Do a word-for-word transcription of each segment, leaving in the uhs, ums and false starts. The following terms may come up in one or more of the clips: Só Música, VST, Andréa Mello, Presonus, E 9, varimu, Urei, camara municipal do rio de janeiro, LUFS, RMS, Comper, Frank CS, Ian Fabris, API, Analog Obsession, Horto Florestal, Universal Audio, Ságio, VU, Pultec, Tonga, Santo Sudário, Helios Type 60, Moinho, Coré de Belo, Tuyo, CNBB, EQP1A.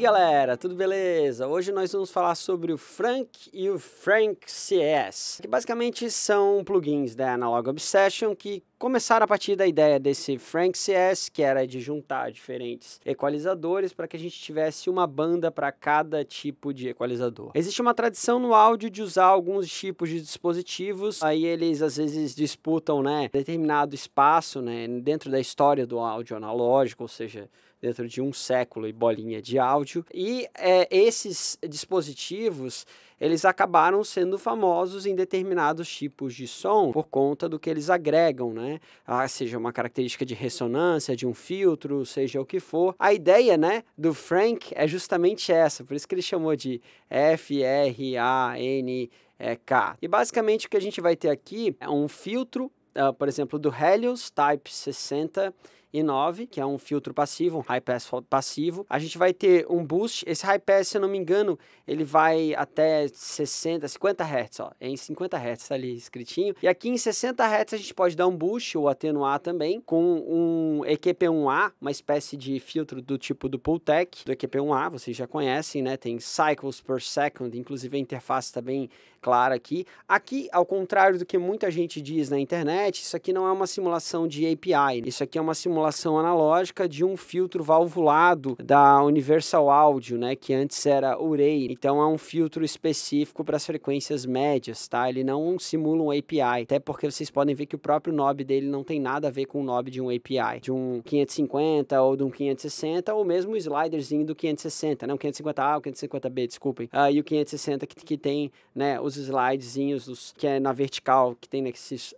galera, tudo beleza? Hoje nós vamos falar sobre o Frank e o Frank C S, que basicamente são plugins da Analog Obsession que começaram a partir da ideia desse Frank C S, que era de juntar diferentes equalizadores para que a gente tivesse uma banda para cada tipo de equalizador. Existe uma tradição no áudio de usar alguns tipos de dispositivos, aí eles às vezes disputam, né, determinado espaço, né, dentro da história do áudio analógico, ou seja, dentro de um século e bolinha de áudio. E é, esses dispositivos, eles acabaram sendo famosos em determinados tipos de som por conta do que eles agregam, né? Ah, seja uma característica de ressonância, de um filtro, seja o que for. A ideia, né, do Frank é justamente essa, por isso que ele chamou de F R A N K. E basicamente o que a gente vai ter aqui é um filtro, uh, por exemplo, do Helios Type sessenta e nove, que é um filtro passivo, um high pass passivo. A gente vai ter um boost. Esse high pass, se eu não me engano, ele vai até sessenta, cinquenta hertz, ó, é em cinquenta hertz, tá ali escritinho. E aqui em sessenta hertz a gente pode dar um boost ou atenuar também com um E Q P um A, uma espécie de filtro do tipo do Pultec, do E Q P um A, vocês já conhecem, né? Tem cycles per second, inclusive a interface tá bem clara aqui. Aqui, ao contrário do que muita gente diz na internet, isso aqui não é uma simulação de A P I, isso aqui é uma simulação simulação analógica de um filtro valvulado da Universal Audio, né, que antes era Urei. Então é um filtro específico para as frequências médias, tá? Ele não simula um A P I, até porque vocês podem ver que o próprio knob dele não tem nada a ver com o knob de um A P I, de um quinhentos e cinquenta ou de um quinhentos e sessenta, ou mesmo o sliderzinho do quinhentos e sessenta, né, o quinhentos e cinquenta A, o quinhentos e cinquenta B, desculpem, uh, e o quinhentos e sessenta que, que tem, né, os slidezinhos dos, que é na vertical, que tem, né, esses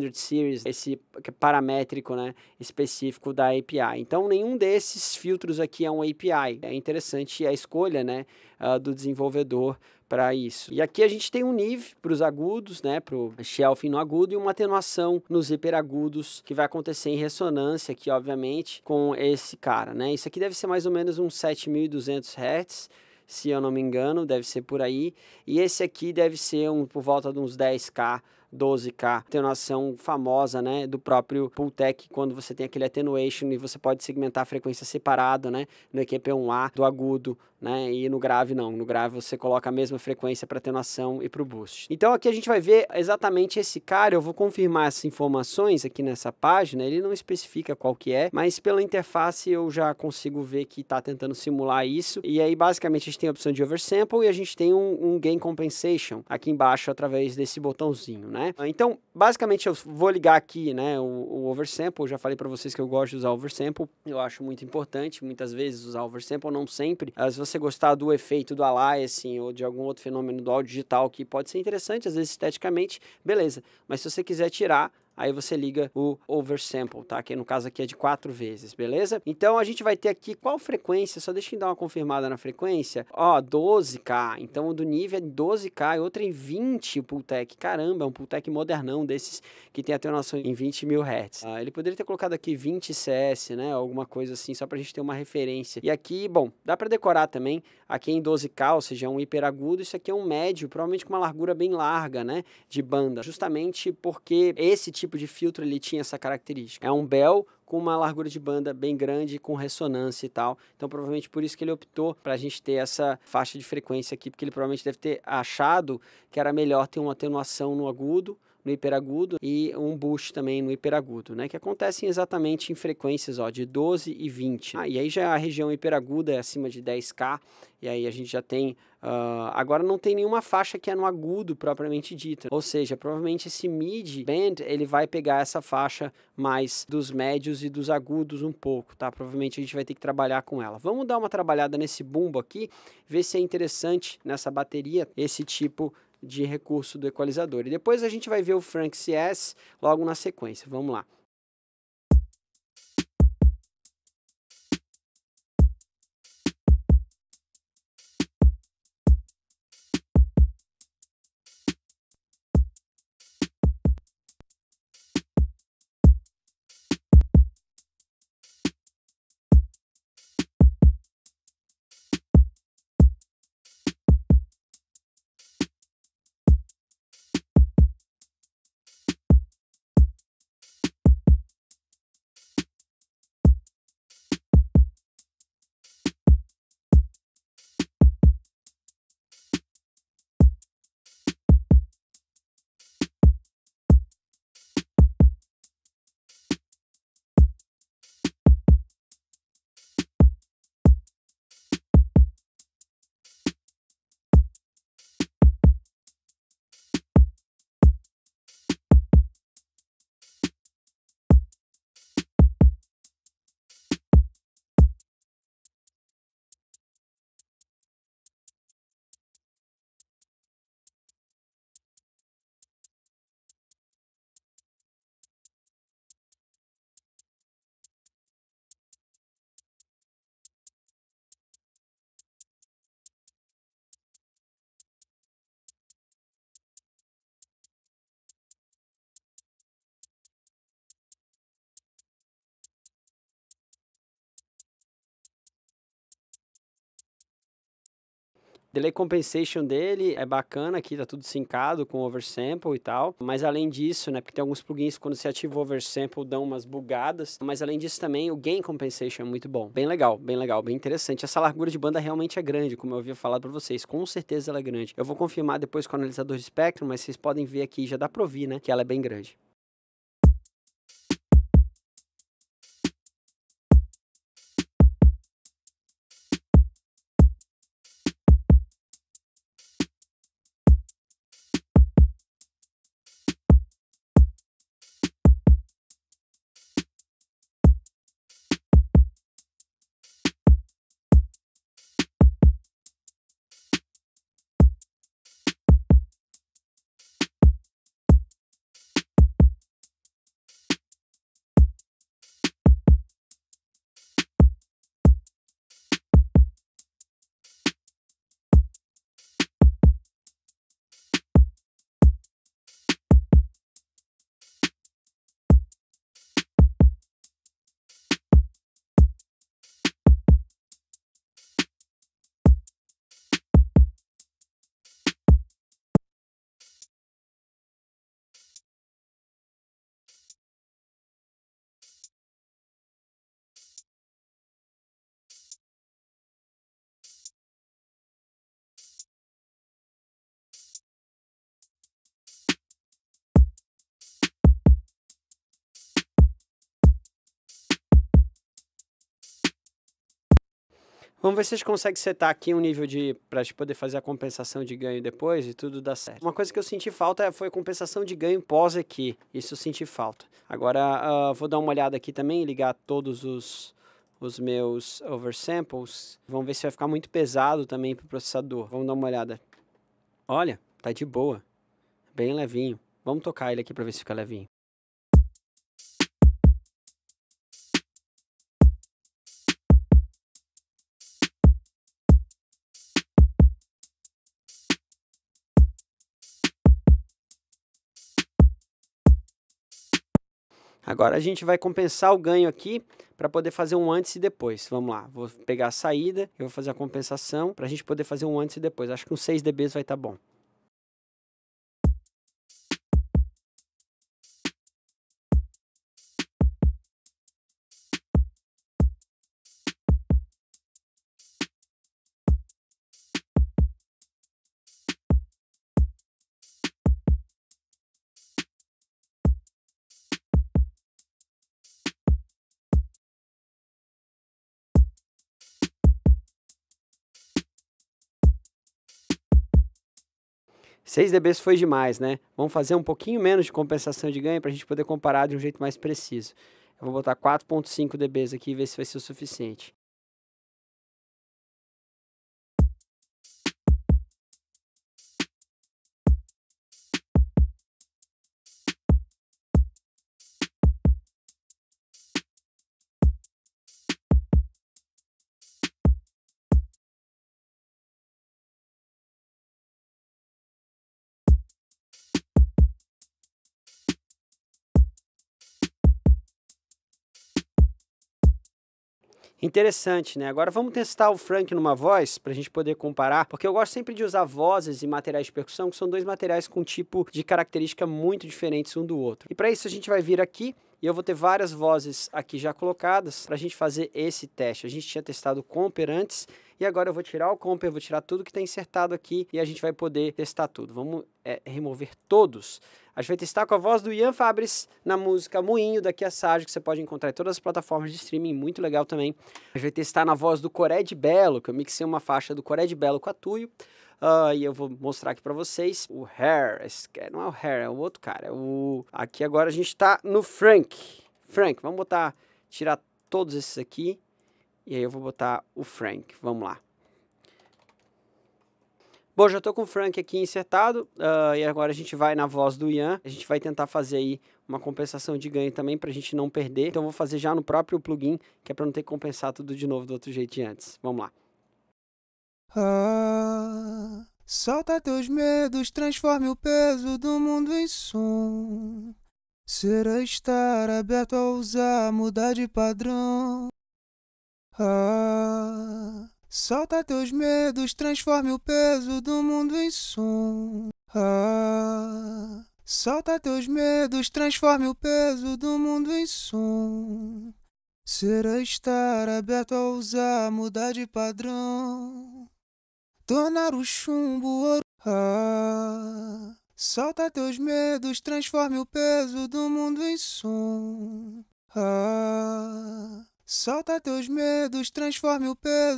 quinhentos series, esse paramétrico, né, específico da A P I. Então, nenhum desses filtros aqui é um A P I. É interessante a escolha, né, uh, do desenvolvedor para isso. E aqui a gente tem um nive para os agudos, né, para o shelfing no agudo, e uma atenuação nos hiperagudos que vai acontecer em ressonância aqui, obviamente, com esse cara, né. Isso aqui deve ser mais ou menos uns sete mil e duzentos hertz, se eu não me engano, deve ser por aí. E esse aqui deve ser um, por volta de uns dez K, doze K, atenuação famosa, né, do próprio Pultec, quando você tem aquele attenuation e você pode segmentar a frequência separada, né, no E Q P um A do agudo, né, e no grave não, no grave você coloca a mesma frequência para atenuação e para o boost. Então aqui a gente vai ver exatamente esse cara, eu vou confirmar essas informações aqui nessa página, ele não especifica qual que é, mas pela interface eu já consigo ver que está tentando simular isso, e aí basicamente a gente tem a opção de oversample e a gente tem um, um gain compensation aqui embaixo através desse botãozinho, né. Então, basicamente, eu vou ligar aqui, né, o, o oversample. Eu já falei para vocês que eu gosto de usar oversample. Eu acho muito importante, muitas vezes, usar oversample, não sempre. Se você gostar do efeito do aliasing ou de algum outro fenômeno do áudio digital que pode ser interessante, às vezes esteticamente, beleza. Mas se você quiser tirar, aí você liga o oversample, tá? Que no caso aqui é de quatro vezes, beleza? Então a gente vai ter aqui qual frequência, só deixa eu dar uma confirmada na frequência. Ó, doze K, então o do nível é doze K e outra em vinte Pultec. Caramba, é um Pultec modernão desses que tem atenuação em vinte mil hertz. Ah, ele poderia ter colocado aqui vinte C S, né? Alguma coisa assim, só pra gente ter uma referência. E aqui, bom, dá pra decorar também. Aqui é em doze K, ou seja, é um hiperagudo. Isso aqui é um médio, provavelmente com uma largura bem larga, né? De banda, justamente porque esse tipo tipo de filtro ele tinha essa característica. É um bell com uma largura de banda bem grande, com ressonância e tal. Então, provavelmente por isso que ele optou para a gente ter essa faixa de frequência aqui, porque ele provavelmente deve ter achado que era melhor ter uma atenuação no agudo, no hiperagudo, e um boost também no hiperagudo, né? Que acontecem exatamente em frequências, ó, de doze e vinte. Ah, e aí já a região hiperaguda é acima de dez K, e aí a gente já tem... Uh, agora não tem nenhuma faixa que é no agudo propriamente dita, ou seja, provavelmente esse mid band, ele vai pegar essa faixa mais dos médios e dos agudos um pouco, tá? Provavelmente a gente vai ter que trabalhar com ela. Vamos dar uma trabalhada nesse bumbo aqui, ver se é interessante nessa bateria esse tipo de recurso do equalizador. E depois a gente vai ver o Frank C S logo na sequência. Vamos lá. Delay compensation dele é bacana aqui, tá tudo sincado com oversample e tal, mas além disso, né, porque tem alguns plugins quando você ativa o oversample dão umas bugadas, mas além disso também o gain compensation é muito bom, bem legal, bem legal, bem interessante. Essa largura de banda realmente é grande, como eu havia falado para vocês, com certeza ela é grande. Eu vou confirmar depois com o analisador de espectro, mas vocês podem ver aqui, já dá para ouvir, né, que ela é bem grande. Vamos ver se a gente consegue setar aqui um nível de... pra gente poder fazer a compensação de ganho depois e tudo dá certo. Uma coisa que eu senti falta foi a compensação de ganho pós aqui. Isso eu senti falta. Agora, uh, vou dar uma olhada aqui também, ligar todos os, os meus oversamples. Vamos ver se vai ficar muito pesado também pro processador. Vamos dar uma olhada. Olha, tá de boa. Bem levinho. Vamos tocar ele aqui pra ver se fica levinho. Agora a gente vai compensar o ganho aqui para poder fazer um antes e depois. Vamos lá, vou pegar a saída, eu vou fazer a compensação para a gente poder fazer um antes e depois. Acho que uns seis decibéis vai estar bom. seis decibéis foi demais, né? Vamos fazer um pouquinho menos de compensação de ganho para a gente poder comparar de um jeito mais preciso. Eu vou botar quatro ponto cinco decibéis aqui e ver se vai ser o suficiente. Interessante, né? Agora vamos testar o Frank numa voz, pra gente poder comparar, porque eu gosto sempre de usar vozes e materiais de percussão, que são dois materiais com tipo de característica muito diferentes um do outro. E pra isso a gente vai vir aqui, e eu vou ter várias vozes aqui já colocadas, pra gente fazer esse teste. A gente tinha testado o Comper antes, e agora eu vou tirar o Comper, vou tirar tudo que tá insertado aqui, e a gente vai poder testar tudo. Vamos é, remover todos. A gente vai testar com a voz do Ian Fabris na música Moinho, daqui a Ságio, que você pode encontrar em todas as plataformas de streaming, muito legal também. A gente vai testar na voz do Coré de Belo, que eu mixei uma faixa do Coré de Belo com a Tuyo. Uh, e eu vou mostrar aqui pra vocês o Hair, esse não é o Hair, é o outro cara. É o... Aqui agora a gente tá no Frank. Frank, vamos botar, tirar todos esses aqui. E aí eu vou botar o Frank, vamos lá. Bom, já estou com o Frank aqui insertado, uh, e agora a gente vai na voz do Ian, a gente vai tentar fazer aí uma compensação de ganho também para a gente não perder, então eu vou fazer já no próprio plugin, que é para não ter que compensar tudo de novo do outro jeito de antes, vamos lá. Ah, solta teus medos, transforme o peso do mundo em som, será estar aberto a ousar, mudar de padrão. Ah... Solta teus medos, transforme o peso do mundo em som. Ah. Solta teus medos, transforme o peso do mundo em som. Será estar aberto a ousar, mudar de padrão. Tornar o chumbo ouro. Ah. Solta teus medos, transforme o peso do mundo em som. Ah. Solta teus medos, transforme o peso.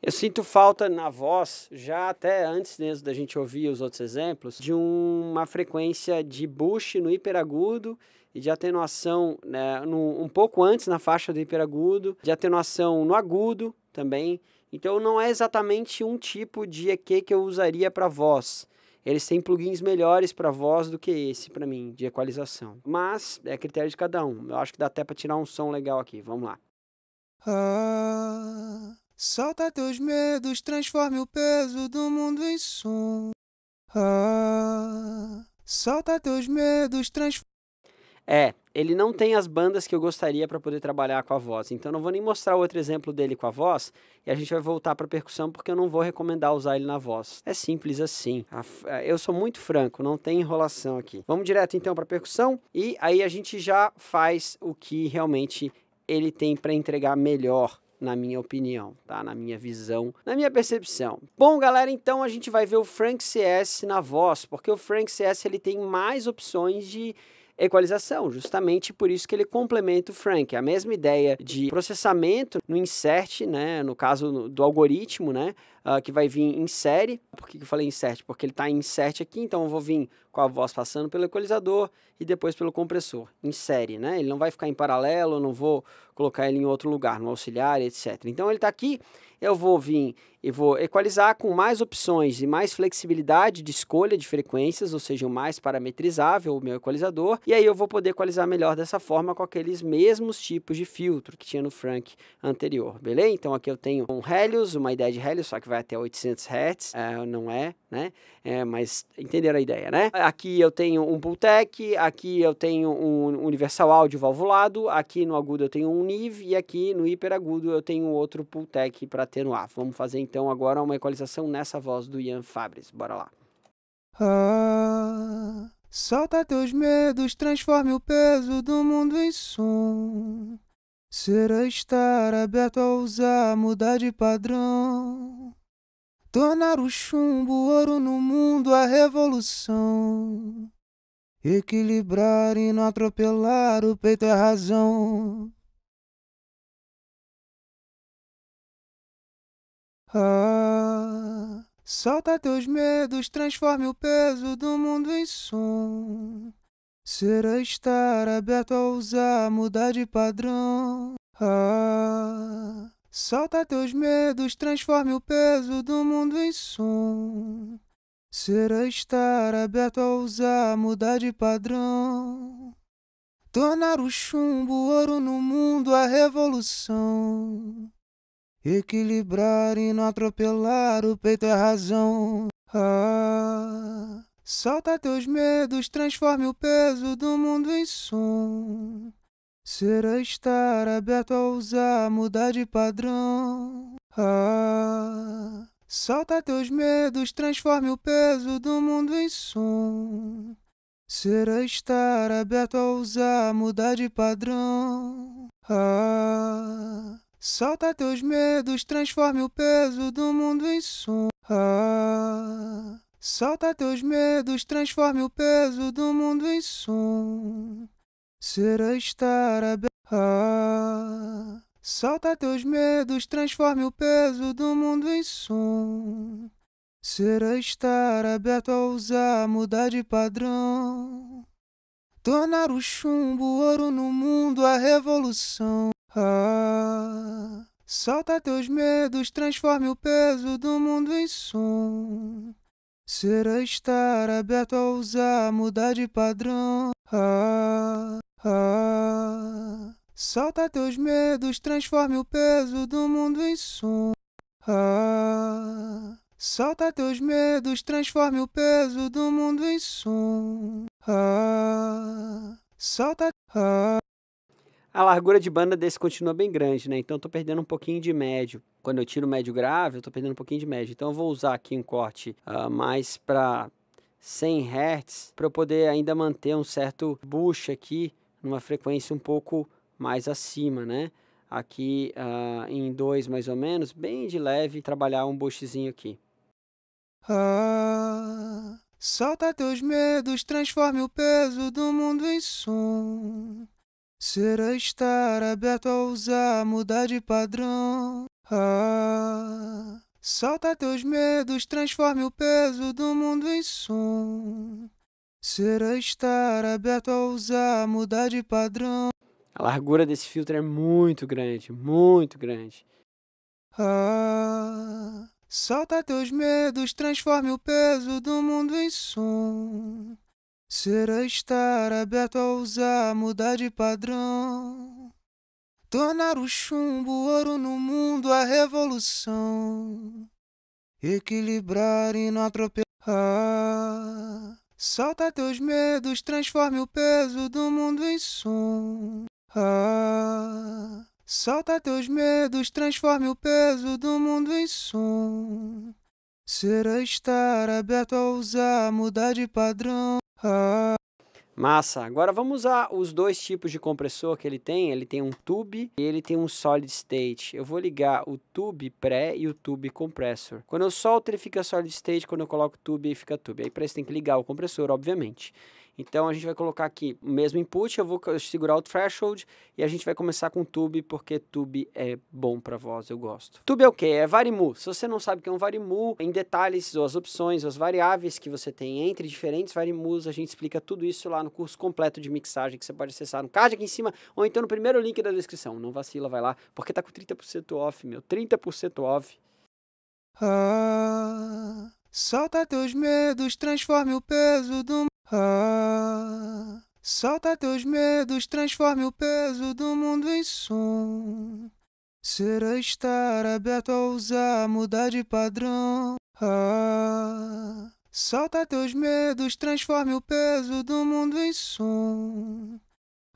Eu sinto falta na voz, já até antes mesmo da gente ouvir os outros exemplos, de uma frequência de boost no hiperagudo e de atenuação, né, no, um pouco antes na faixa do hiperagudo, de atenuação no agudo também. Então não é exatamente um tipo de E Q que eu usaria para voz. Eles têm plugins melhores para voz do que esse, para mim, de equalização. Mas é critério de cada um. Eu acho que dá até para tirar um som legal aqui. Vamos lá. Ah. Solta teus medos, transforme o peso do mundo em som. Ah, solta teus medos, transforme... É, ele não tem as bandas que eu gostaria para poder trabalhar com a voz. Então não vou nem mostrar outro exemplo dele com a voz. E a gente vai voltar para a percussão porque eu não vou recomendar usar ele na voz. É simples assim. Eu sou muito franco, não tem enrolação aqui. Vamos direto então para a percussão. E aí a gente já faz o que realmente ele tem para entregar melhor. Na minha opinião, tá? Na minha visão, na minha percepção. Bom, galera, então a gente vai ver o Frank C S na voz, porque o Frank C S ele tem mais opções de equalização, justamente por isso que ele complementa o Frank. A mesma ideia de processamento no insert, né? No caso do algoritmo, né? Uh, que vai vir em série. Por que eu falei insert? Porque ele está em insert aqui, então eu vou vir com a voz passando pelo equalizador e depois pelo compressor, em série, né? Ele não vai ficar em paralelo, eu não vou colocar ele em outro lugar, no auxiliar, etcétera. Então ele está aqui, eu vou vir e vou equalizar com mais opções e mais flexibilidade de escolha de frequências, ou seja, mais parametrizável o meu equalizador, e aí eu vou poder equalizar melhor dessa forma com aqueles mesmos tipos de filtro que tinha no Frank anterior, beleza? Então aqui eu tenho um Helios, uma ideia de Helios, só que vai até oitocentos hertz, é, não é, né? É, mas entenderam a ideia, né? Aqui eu tenho um Pultec, aqui eu tenho um Universal Audio valvulado, aqui no agudo eu tenho um Nive e aqui no hiperagudo eu tenho outro Pultec para atenuar. Vamos fazer então agora uma equalização nessa voz do Ian Fabris. Bora lá. Ah, solta teus medos, transforme o peso do mundo em som. Será estar aberto a ousar, mudar de padrão. Tornar o chumbo ouro no mundo a revolução. Equilibrar e não atropelar, o peito é a razão. Ah, solta teus medos, transforme o peso do mundo em som. Será estar aberto a ousar, mudar de padrão. Ah. Solta teus medos, transforme o peso do mundo em som. Será estar aberto a ousar, mudar de padrão. Tornar o chumbo ouro no mundo a revolução. Equilibrar e não atropelar, o peito é a razão. Ah, solta teus medos, transforme o peso do mundo em som. Será estar aberto a ousar, mudar de padrão. Ah, solta teus medos, transforme o peso do mundo em som. Será estar aberto a ousar, mudar de padrão. Ah, solta teus medos, transforme o peso do mundo em som. Ah, solta teus medos, transforme o peso do mundo em som. Será estar aberto. Ah, solta teus medos, transforme o peso do mundo em som. Será estar aberto a ousar, mudar de padrão. Tornar o chumbo ouro no mundo a revolução. Ah, solta teus medos, transforme o peso do mundo em som. Será estar aberto a ousar, mudar de padrão. Ah, ah, solta teus medos, transforme o peso do mundo em som. Ah, solta teus medos, transforme o peso do mundo em som. Ah, solta... Ah. a largura de banda desse continua bem grande, né? Então eu estou perdendo um pouquinho de médio. Quando eu tiro o médio grave, eu estou perdendo um pouquinho de médio. Então eu vou usar aqui um corte uh, mais para cem hertz, para eu poder ainda manter um certo boost aqui, numa frequência um pouco mais acima, né? Aqui uh, em dois mais ou menos, bem de leve, trabalhar um boostzinho aqui. Ah, solta teus medos, transforme o peso do mundo em som. Será estar aberto a ousar, mudar de padrão. Ah, solta teus medos, transforme o peso do mundo em som. Será estar aberto a ousar, mudar de padrão. A largura desse filtro é muito grande, muito grande. Ah, solta teus medos, transforme o peso do mundo em som. Será estar aberto a ousar, mudar de padrão. Tornar o chumbo ouro no mundo, a revolução. Equilibrar e não atropelar. Ah, solta teus medos, transforme o peso do mundo em som. Ah, solta teus medos, transforme o peso do mundo em som. Será estar aberto a ousar, mudar de padrão. Ah. Massa, agora vamos usar os dois tipos de compressor que ele tem. Ele tem um tube e ele tem um solid state. Eu vou ligar o tube pré e o tube compressor. Quando eu solto ele fica solid state, quando eu coloco o tube ele fica tube. Aí para isso tem que ligar o compressor, obviamente. Então a gente vai colocar aqui o mesmo input, eu vou segurar o threshold e a gente vai começar com tube, porque tube é bom para voz, eu gosto. Tube é o que? É varimu. Se você não sabe o que é um varimu, em detalhes, as opções, as variáveis que você tem entre diferentes varimus, a gente explica tudo isso lá no curso completo de mixagem, que você pode acessar no card aqui em cima ou então no primeiro link da descrição. Não vacila, vai lá, porque tá com trinta por cento off, meu, trinta por cento off. Ah, solta teus medos, transforme o peso do... Ah, solta teus medos, transforme o peso do mundo em som. Será estar aberto a ousar, mudar de padrão. Ah, solta teus medos, transforme o peso do mundo em som.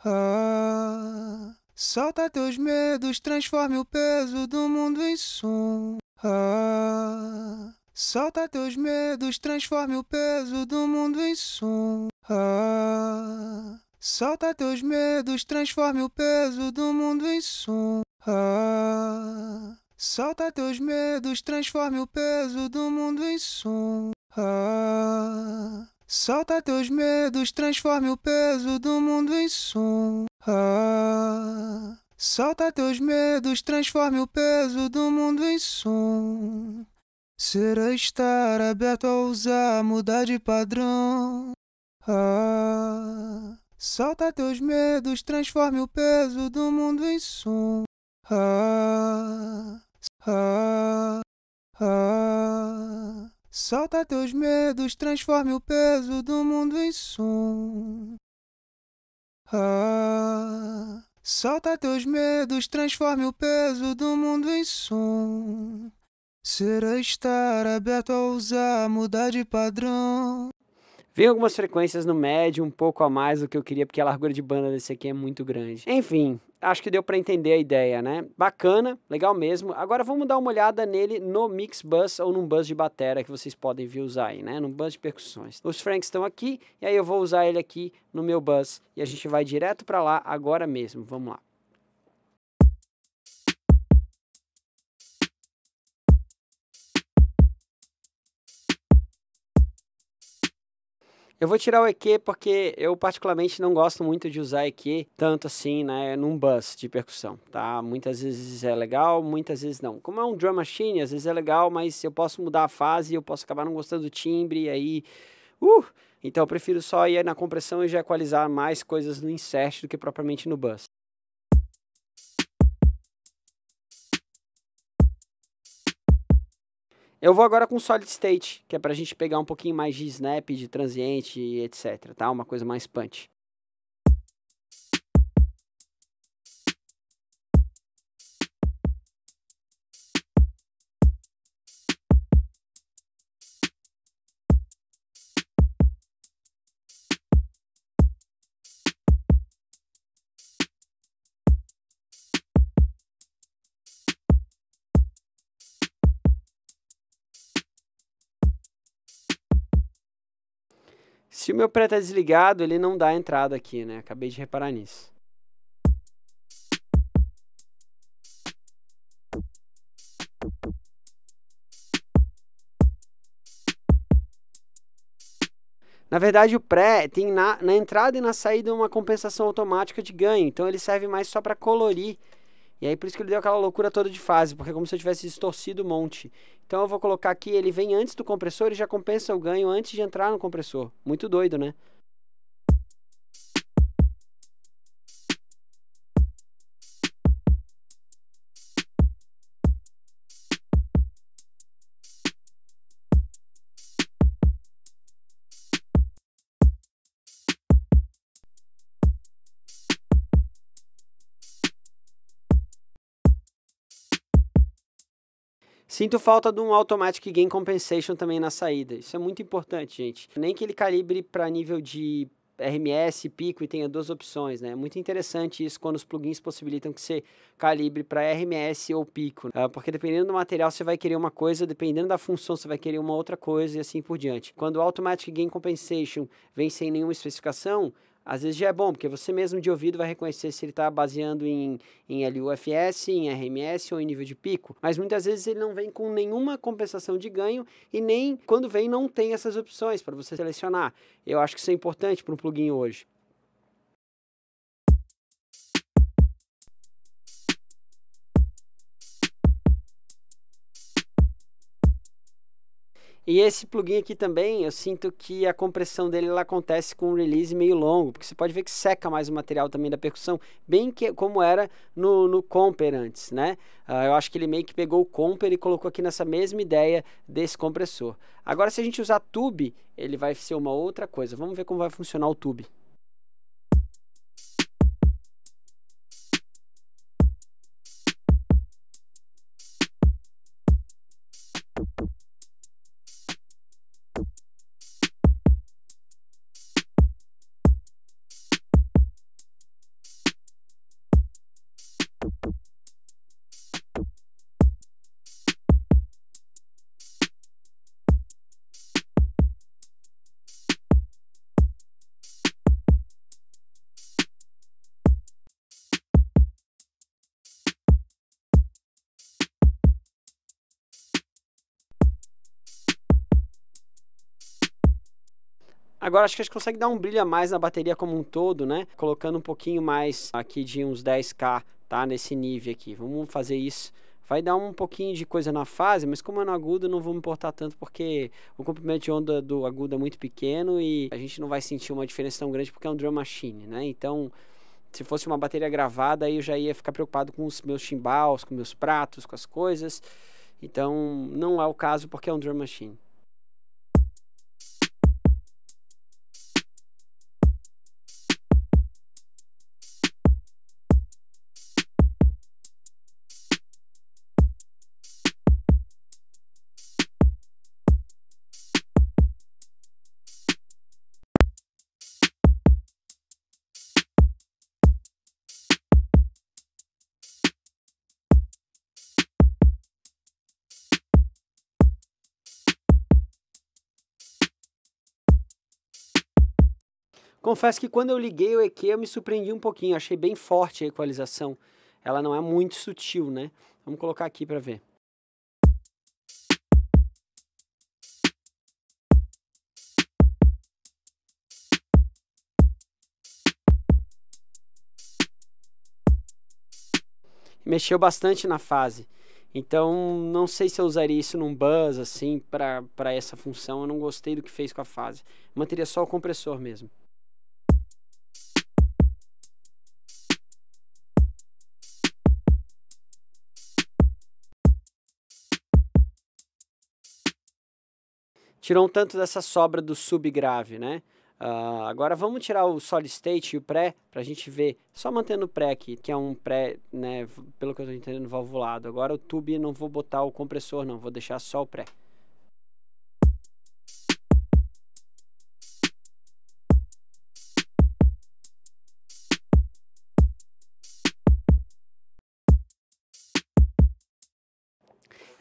Ah, solta teus medos, transforme o peso do mundo em som. Ah, solta teus medos, transforme o peso do mundo em som. Ah, solta teus medos, transforme o peso do mundo em som. Ah, solta teus medos, transforme o peso do mundo em som. Ah, solta teus medos, transforme o peso do mundo em som. Ah, solta teus medos, transforme o peso do mundo em som. Será estar aberto a ousar, mudar de padrão. Ah, solta teus medos, transforme o peso do mundo em som. Ah, ah, ah, solta teus medos, transforme o peso do mundo em som. Ah, solta teus medos, transforme o peso do mundo em som. Será estar aberto a ousar, mudar de padrão. Vem algumas frequências no médio, um pouco a mais do que eu queria, porque a largura de banda desse aqui é muito grande. Enfim, acho que deu para entender a ideia, né? Bacana, legal mesmo. Agora vamos dar uma olhada nele no mix bus ou num bus de batera que vocês podem vir usar aí, né? Num bus de percussões. Os Franks estão aqui e aí eu vou usar ele aqui no meu bus e a gente vai direto para lá agora mesmo. Vamos lá. Eu vou tirar o E Q porque eu particularmente não gosto muito de usar E Q tanto assim, né, num bus de percussão, tá? Muitas vezes é legal, muitas vezes não. Como é um drum machine, às vezes é legal, mas eu posso mudar a fase, eu posso acabar não gostando do timbre, e aí... Uh! Então eu prefiro só ir na compressão e já equalizar mais coisas no insert do que propriamente no bus. Eu vou agora com Solid State, que é pra gente pegar um pouquinho mais de snap, de transiente, etcétera, tá? Uma coisa mais punch. Se o meu pré está desligado, ele não dá entrada aqui, né? Acabei de reparar nisso. Na verdade, o pré tem na, na entrada e na saída uma compensação automática de ganho, então ele serve mais só para colorir. E aí por isso que ele deu aquela loucura toda de fase, porque é como se eu tivesse distorcido um monte. Então eu vou colocar aqui, ele vem antes do compressor e já compensa o ganho antes de entrar no compressor. Muito doido, né? Sinto falta de um Automatic Gain Compensation também na saída. Isso é muito importante, gente. Nem que ele calibre para nível de R M S, pico, e tenha duas opções, né? É muito interessante isso quando os plugins possibilitam que você calibre para R M S ou pico. Né? Porque dependendo do material você vai querer uma coisa, dependendo da função você vai querer uma outra coisa e assim por diante. Quando o Automatic Gain Compensation vem sem nenhuma especificação, às vezes já é bom, porque você mesmo de ouvido vai reconhecer se ele está baseando em, em L U F S, em R M S ou em nível de pico. Mas muitas vezes ele não vem com nenhuma compensação de ganho e nem quando vem não tem essas opções para você selecionar. Eu acho que isso é importante para um plugin hoje. E esse plugin aqui também, eu sinto que a compressão dele ela acontece com um release meio longo, porque você pode ver que seca mais o material também da percussão, bem que, como era no, no Comper antes, né? Uh, eu acho que ele meio que pegou o Comper e colocou aqui nessa mesma ideia desse compressor. Agora se a gente usar Tube, ele vai ser uma outra coisa. Vamos ver como vai funcionar o Tube. Agora acho que a gente consegue dar um brilho a mais na bateria como um todo, né? Colocando um pouquinho mais aqui de uns dez K, tá? Nesse nível aqui. Vamos fazer isso. Vai dar um pouquinho de coisa na fase, mas como é no agudo, não vou me importar tanto porque o comprimento de onda do agudo é muito pequeno e a gente não vai sentir uma diferença tão grande porque é um drum machine, né? Então, se fosse uma bateria gravada, aí eu já ia ficar preocupado com os meus timbals, com meus pratos, com as coisas. Então, não é o caso porque é um drum machine. Confesso que quando eu liguei o E Q eu me surpreendi um pouquinho, achei bem forte a equalização. Ela não é muito sutil, né? Vamos colocar aqui para ver. Mexeu bastante na fase. Então, não sei se eu usaria isso num buzz, assim, para essa função. Eu não gostei do que fez com a fase. Manteria só o compressor mesmo. Tirou um tanto dessa sobra do subgrave, né? Uh, agora vamos tirar o solid state e o pré, pra gente ver, só mantendo o pré aqui, que é um pré, né, pelo que eu tô entendendo, valvulado. Agora o tube não vou botar o compressor não, vou deixar só o pré.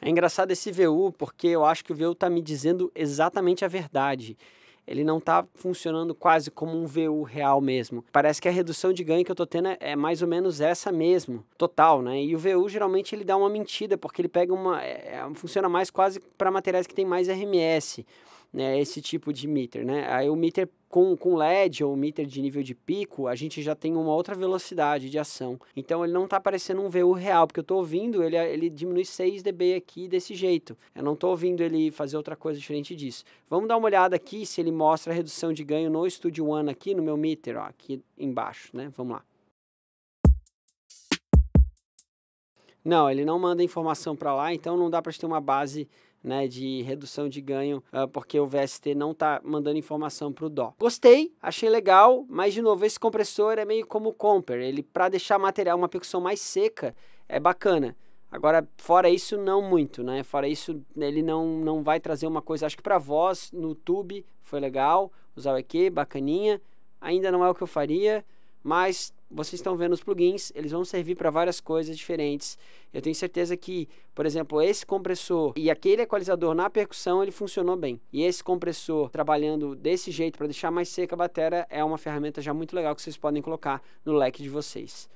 É engraçado esse V U, porque eu acho que o V U está me dizendo exatamente a verdade. ele não tá funcionando quase como um V U real mesmo. Parece que a redução de ganho que eu tô tendo é, é mais ou menos essa mesmo, total, né? E o V U geralmente ele dá uma mentida, porque ele pega uma... É, funciona mais quase para materiais que tem mais R M S, né? Esse tipo de meter, né? Aí o meter com, com L E D ou meter de nível de pico, a gente já tem uma outra velocidade de ação. Então ele não tá parecendo um V U real, porque eu tô ouvindo, ele, ele diminui seis dB aqui desse jeito. Eu não tô ouvindo ele fazer outra coisa diferente disso. Vamos dar uma olhada aqui se ele mostra a redução de ganho no Studio One aqui no meu meter, ó, aqui embaixo, né? Vamos lá. Não, ele não manda informação para lá, então não dá para ter uma base, né, de redução de ganho, uh, porque o V S T não tá mandando informação para o D O. Gostei, achei legal, mas de novo, esse compressor é meio como o Comper, ele para deixar material, uma percussão mais seca, é bacana. Agora, fora isso, não muito, né? Fora isso, ele não, não vai trazer uma coisa, acho que para voz, no tube, foi legal, usar o E Q, bacaninha, ainda não é o que eu faria, mas... Vocês estão vendo os plugins, eles vão servir para várias coisas diferentes. Eu tenho certeza que, por exemplo, esse compressor e aquele equalizador na percussão, ele funcionou bem. E esse compressor trabalhando desse jeito para deixar mais seca a bateria é uma ferramenta já muito legal que vocês podem colocar no leque de vocês.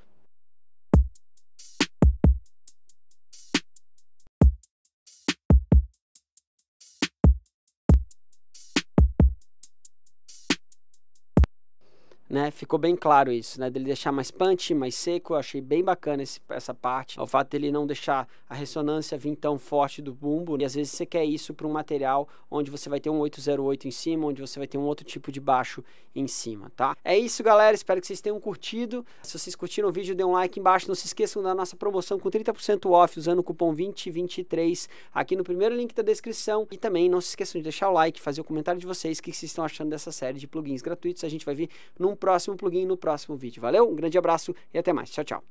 Né? Ficou bem claro isso, né? Dele deixar mais punch, mais seco, eu achei bem bacana esse, essa parte. O fato dele não deixar a ressonância vir tão forte do bumbo, e às vezes você quer isso para um material onde você vai ter um oito zero oito em cima, onde você vai ter um outro tipo de baixo em cima, tá? É isso, galera, espero que vocês tenham curtido. Se vocês curtiram o vídeo, dê um like embaixo, não se esqueçam da nossa promoção com trinta por cento off, usando o cupom vinte vinte e três aqui no primeiro link da descrição, e também não se esqueçam de deixar o like, fazer o comentário de vocês, o que vocês estão achando dessa série de plugins gratuitos. A gente vai vir num próximo plugin no próximo vídeo. Valeu, um grande abraço e até mais. Tchau, tchau.